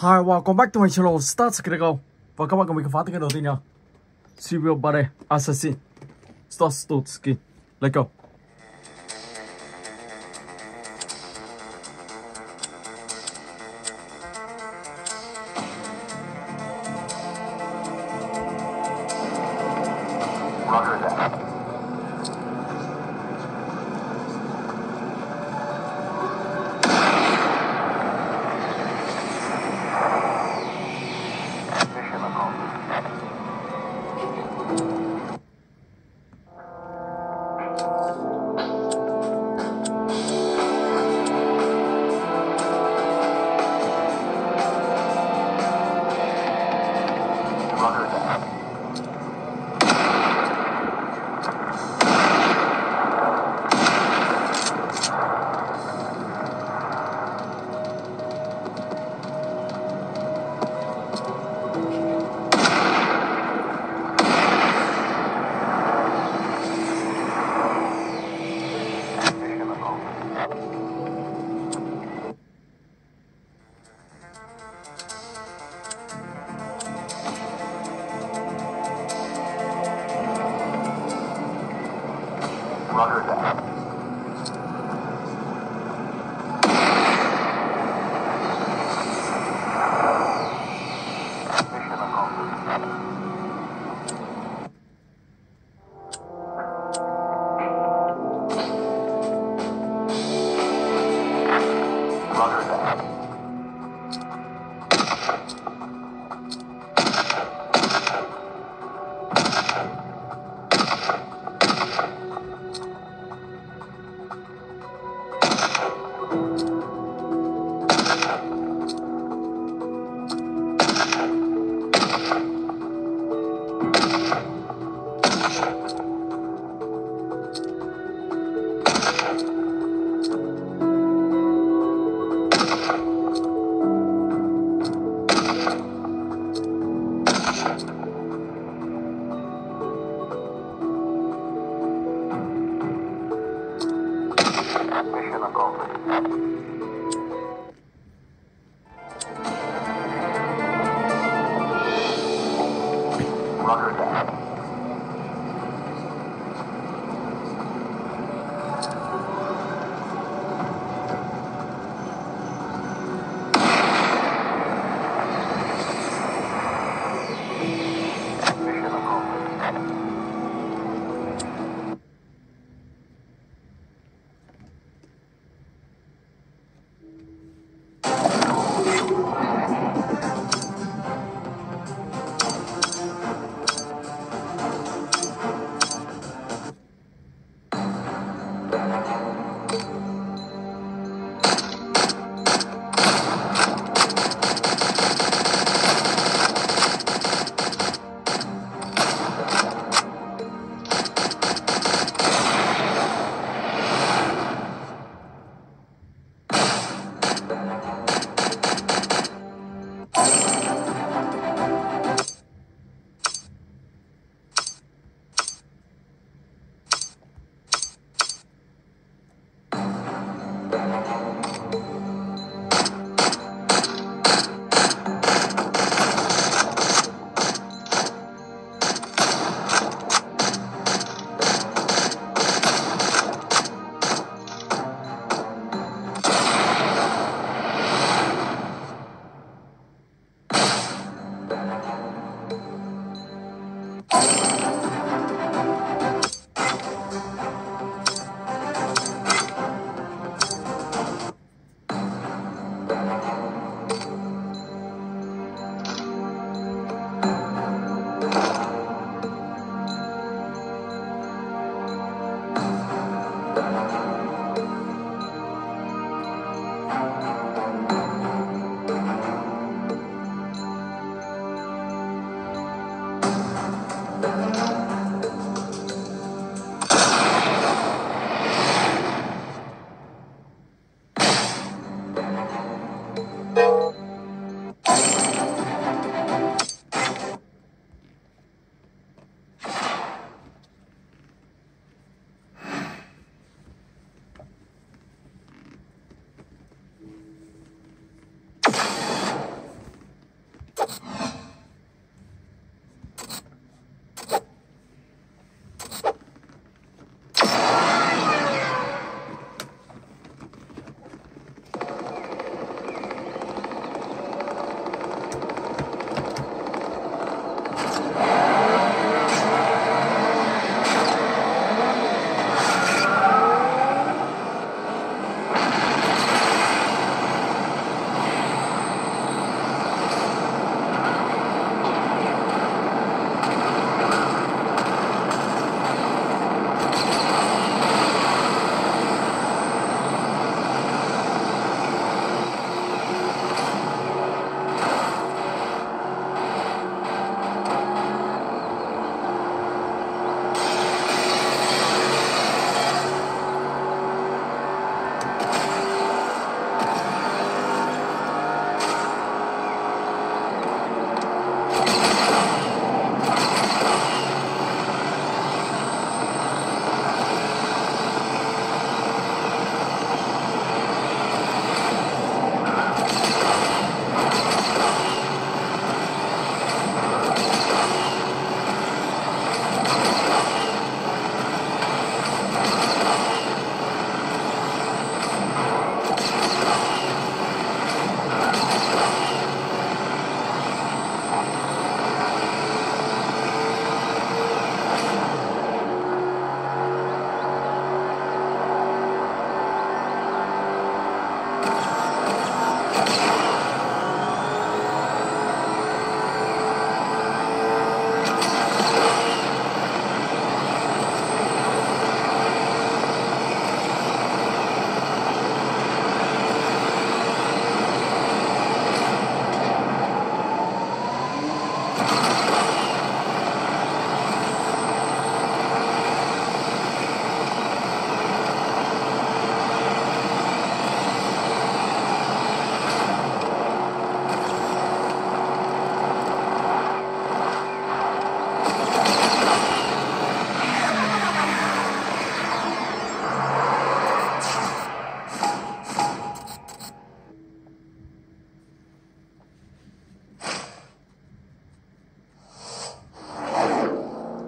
Hi, welcome back to my channel Start Critical. Và các bạn cùng mình khám phá tên đầu tiên nha. Serial 3D Assassin Start to Skin. Let's go.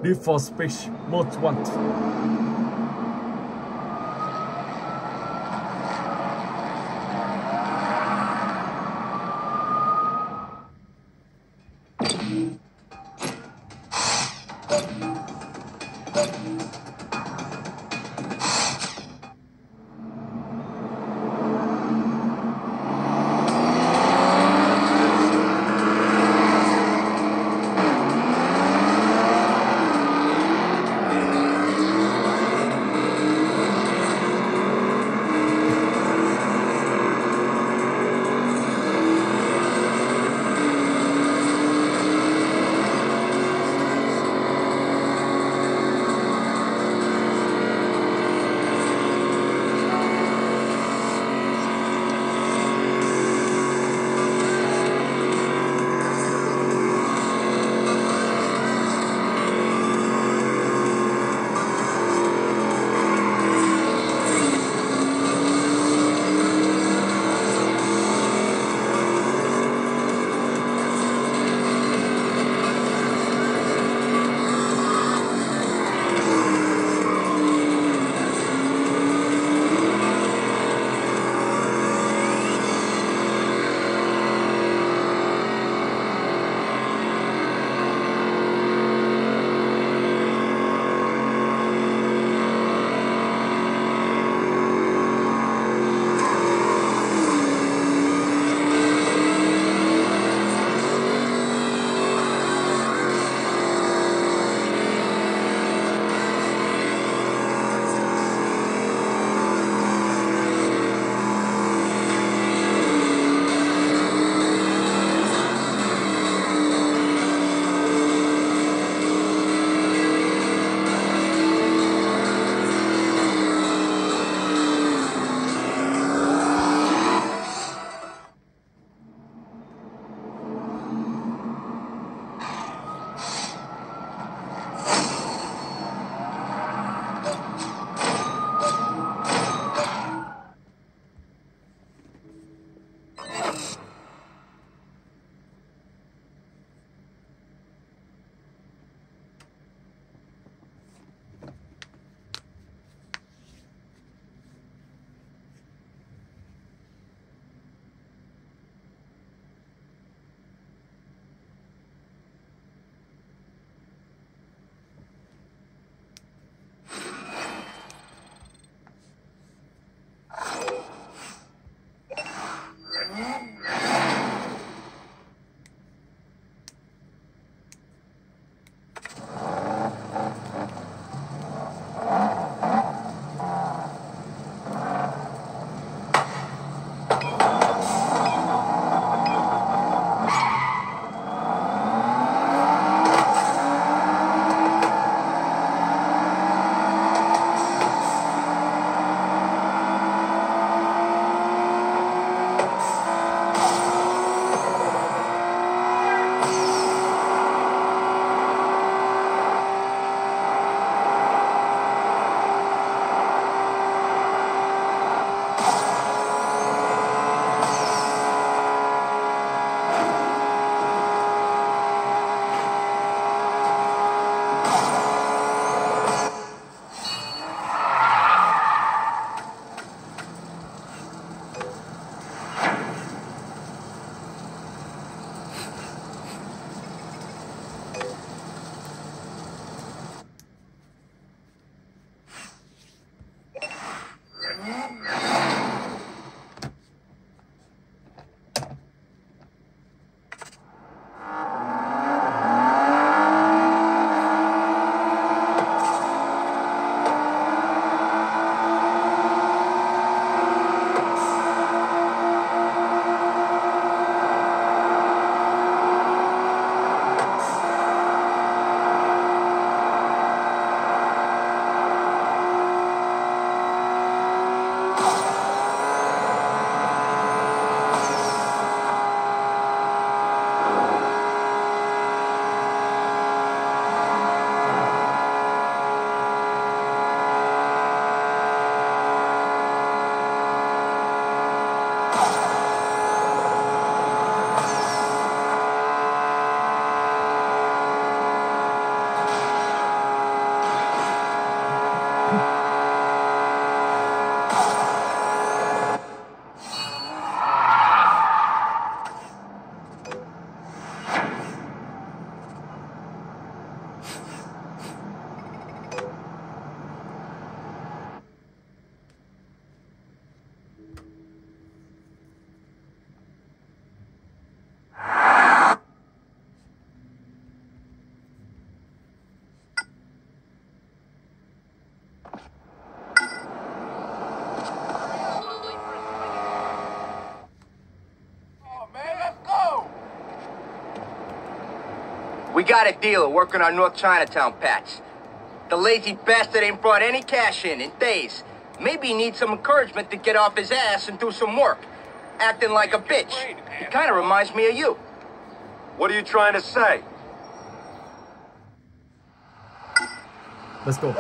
Need for Speed Most Wanted. We got a dealer working our North Chinatown patch. The lazy bastard ain't brought any cash in days. Maybe he needs some encouragement to get off his ass and do some work. Acting like a bitch. He kind of reminds me of you. What are you trying to say? Let's go.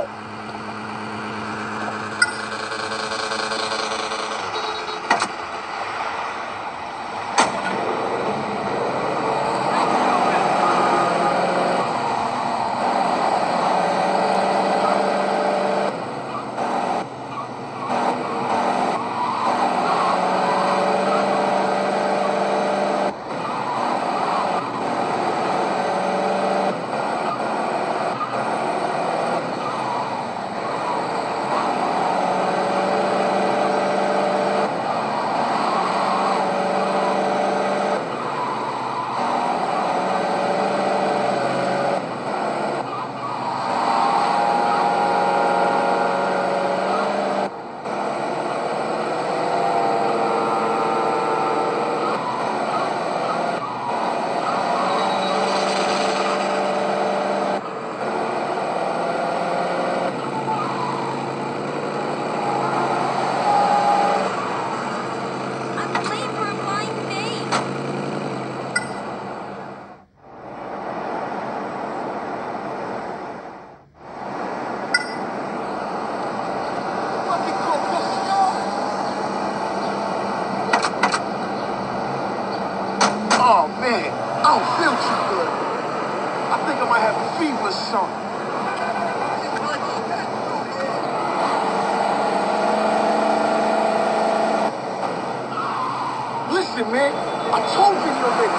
Man, I told you the other day,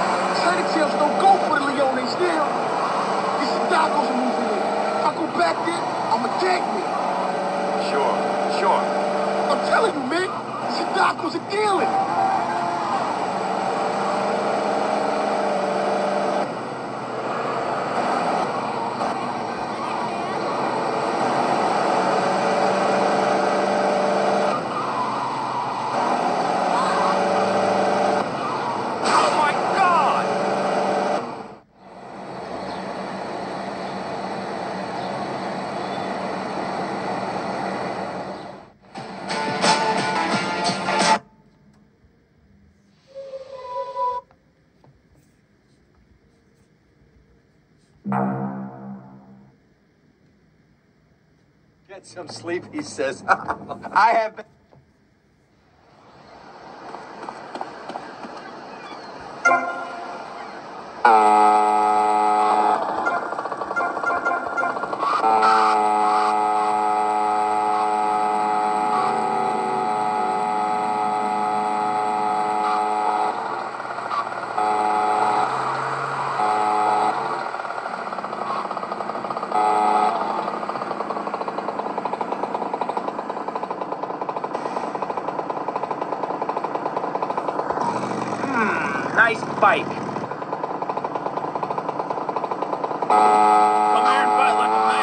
Shady Tails don't go for the Leone still. These tacos are moving in. If I go back there, I'ma gank me. Sure, sure. I'm telling you, man, these tacos are dealing. Get some sleep, he says. I have been. Nice bike. Come here and fight like a man.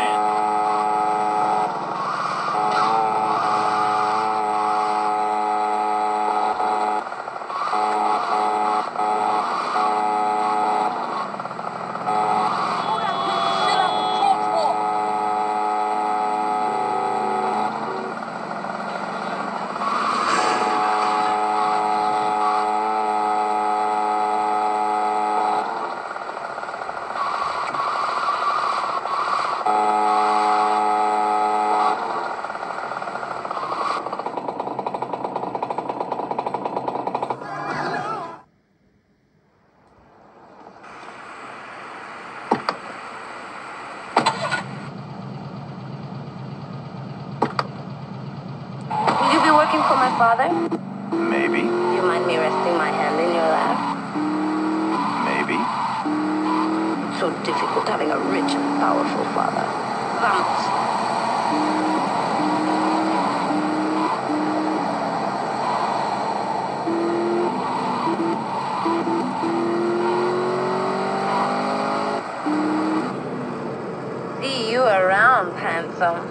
Father? Maybe. Do you mind me resting my hand in your lap? Maybe. It's so difficult having a rich and powerful father. Vamos. See you around, handsome.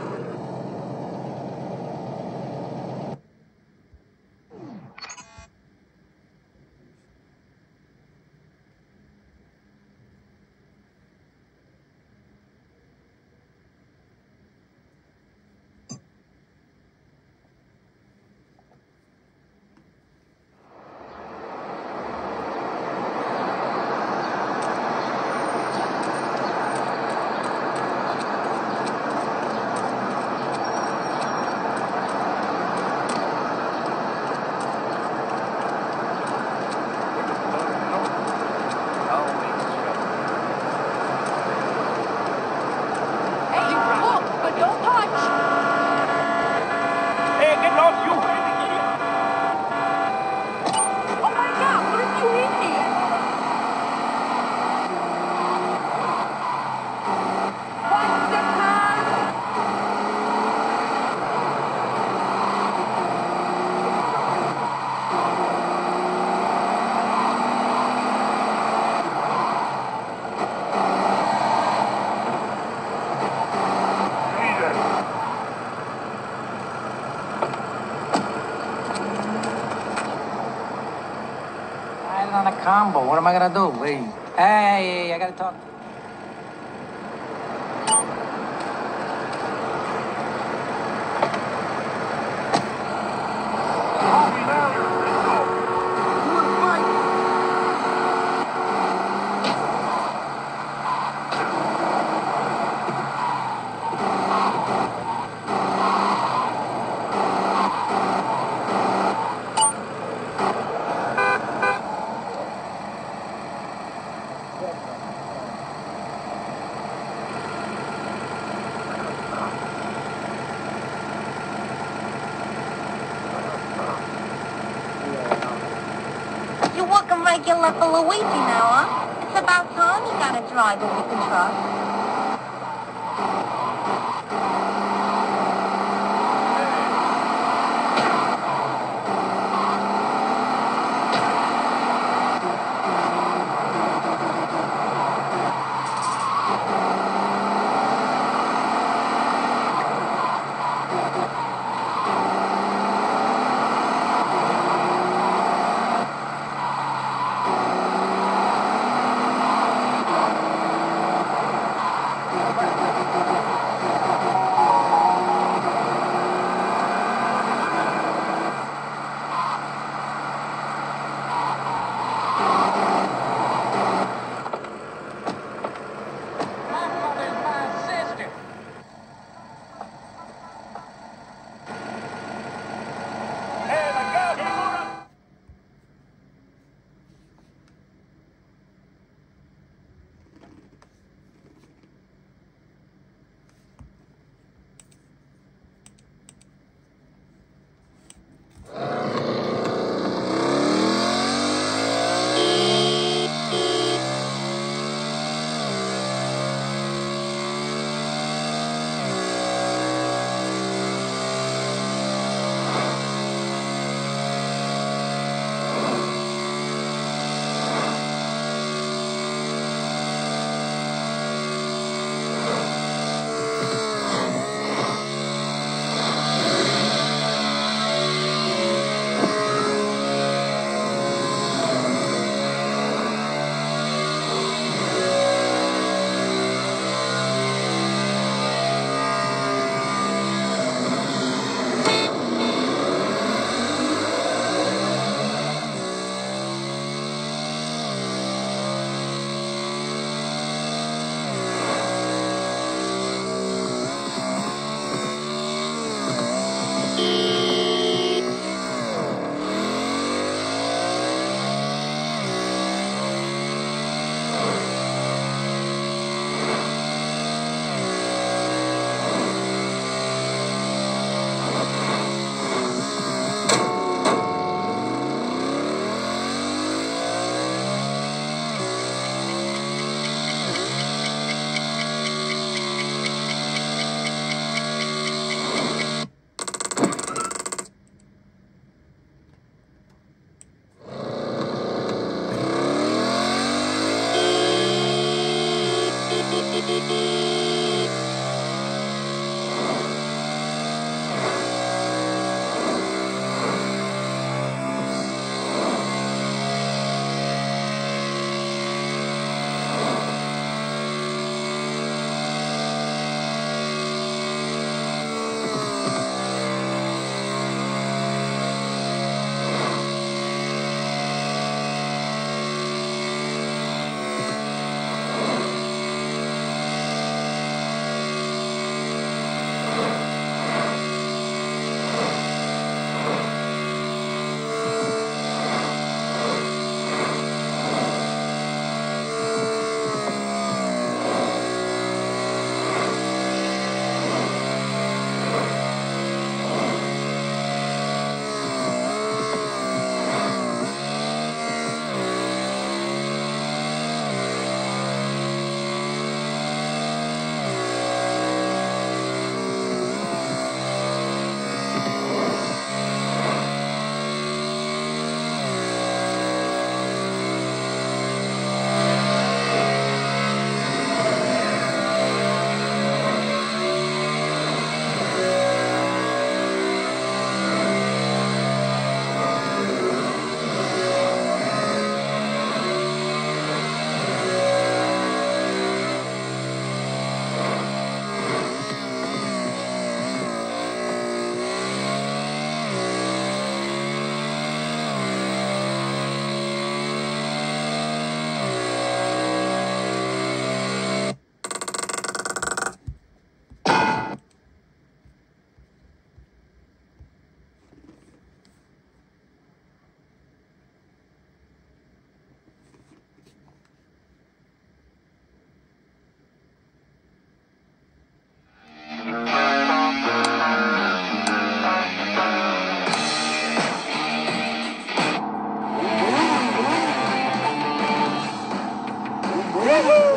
riding on a combo. What am I going to do? Wait. Hey, I got to talk. You're walking like your little Luigi now, huh? It's about time you got a driver we can trust. Woo!